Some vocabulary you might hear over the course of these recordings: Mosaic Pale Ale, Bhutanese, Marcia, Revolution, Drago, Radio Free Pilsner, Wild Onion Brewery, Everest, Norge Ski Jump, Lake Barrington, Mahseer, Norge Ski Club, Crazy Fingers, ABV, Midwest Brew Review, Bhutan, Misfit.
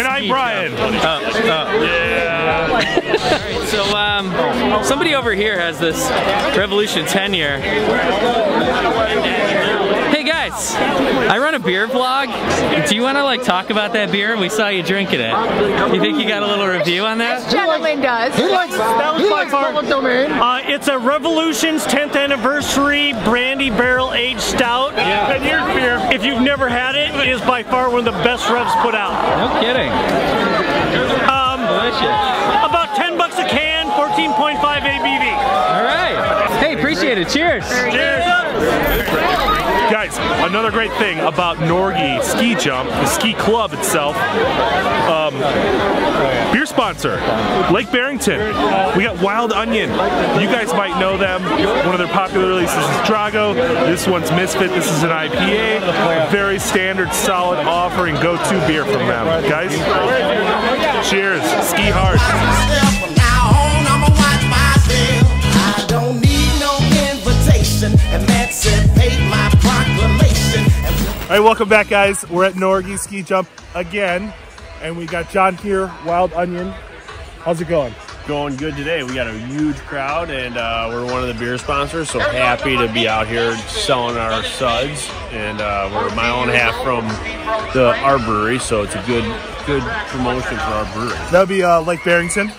And I'm Brian. Yeah. All right, so somebody over here has this Revolution 10 year. Hey guys, I run a beer vlog. Do you want to like talk about that beer? We saw you drinking it. You think you got a little review on that? This gentleman does. He likes public domain. It's a Revolution's 10th anniversary brandy barrel aged stout. Yeah. And your beer, if you've never had it, it is by far one of the best revs put out. No kidding. Delicious. About $10 a can, 14.5 ABV. All right. Hey, appreciate it. Cheers. Cheers. Guys, another great thing about Norge Ski Jump, the ski club itself, beer sponsor, Lake Barrington. We got Wild Onion. You guys might know them. One of their popular releases is Drago. This one's Misfit. This is an IPA. Very standard, solid offering, go-to beer from them. Guys, cheers. Ski hard. All right, welcome back, guys. We're at Norge Ski Jump again, and we got John here, Wild Onion. How's it going? Going good today. We got a huge crowd, and we're one of the beer sponsors, so happy to be out here selling our suds. And we're a mile and a half from our brewery, so it's a good promotion for our brewery. That'd be Lake Barrington.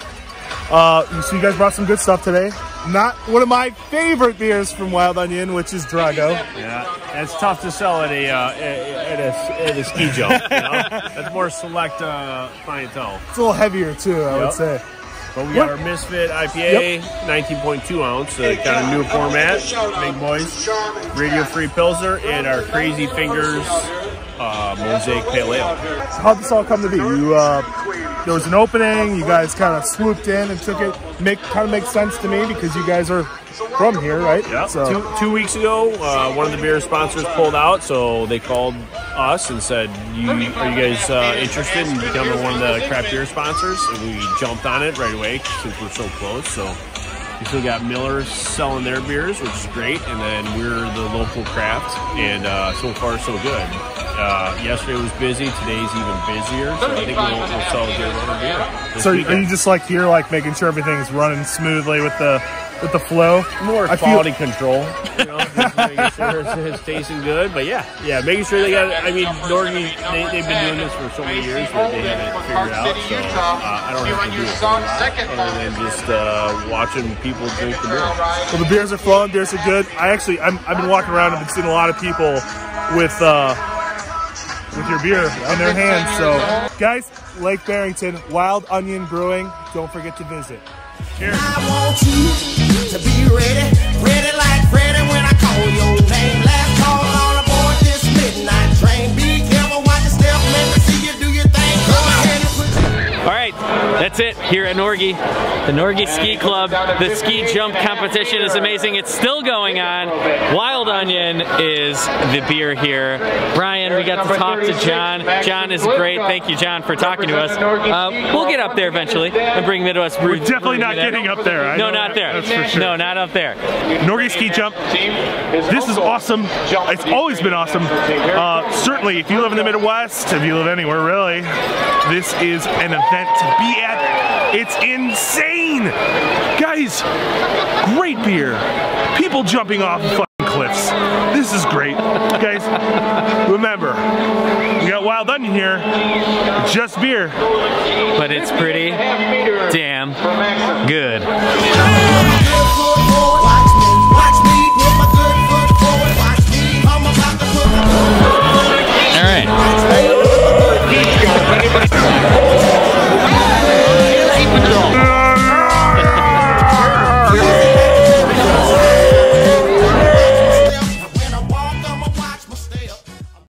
So you guys brought some good stuff today. Not one of my favorite beers from Wild Onion, which is Drago. Yeah, it's tough to sell at a ski jump. You know? That's more select clientele. It's a little heavier too, I would say. But we got our Misfit IPA, 19.2 ounce, kind of new format, big boys. Radio Free Pilsner and our Crazy Fingers Mosaic Pale Ale. So how'd this all come to be? There was an opening, you guys kind of swooped in and took it. Kind of makes sense to me because you guys are from here, right? Yeah. So. Two weeks ago, one of the beer sponsors pulled out, so they called us and said, are you guys interested in becoming one of the craft beer sponsors? And we jumped on it right away since we're so close. So we still got Miller selling their beers, which is great, and then we're the local craft, and so far so good. Yesterday was busy. Today's even busier. So I think we'll sell a good amount of beer. So are you just like here, like making sure everything's running smoothly with the flow? More quality control. You know, just making sure it's tasting good. But yeah, making sure they got. I mean, Norge, they've been doing this for so many years that they haven't figured out. So I don't have to do it a lot. And then just watching people drink the beer. Well, the beers are flowing. Beers are good. I've been walking around and been seeing a lot of people with your beer on their hands. So guys, Lake Barrington, Wild Onion Brewing, don't forget to visit. Cheers. I want you to be ready like Freddy when I call your name. Last call on aboard this midnight train. Be careful, watch your step, let me see you do your thing. Go ahead and put your... All right, that's it here at Norge. The Norge Ski Club, the ski jump competition is amazing. It's still going on. Wild Onion is the beer here. Brian, we got to talk to John. John is great. Thank you, John, for talking to us. We'll get up there eventually and bring Midwest Brew. We're definitely not getting up there. No, not there. That's for sure. No, not up there. Norge Ski Jump. This is awesome. It's always been awesome. Certainly, if you live in the Midwest, if you live anywhere really, this is an event to be at. It's insane! Guys, great beer. People jumping off fucking cliffs. This is great. Guys, remember, we got Wild Onion here. Just beer. But it's pretty damn good.